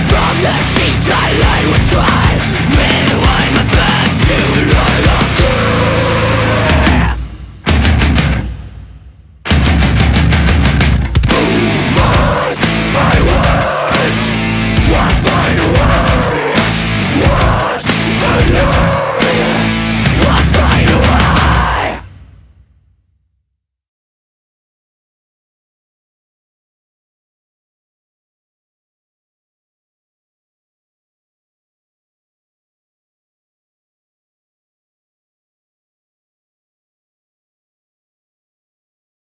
From the seeds I lay with strife.